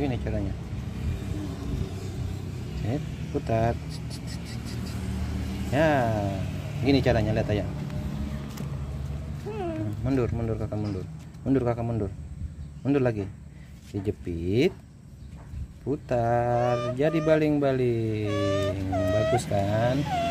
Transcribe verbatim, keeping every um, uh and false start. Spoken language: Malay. Begini caranya. Putar. Ya, begini caranya, lihat aja. Mundur, mundur kakak mundur. Mundur kakak mundur. Mundur lagi. Dijepit. Putar. Jadi baling-baling. Bagus kan?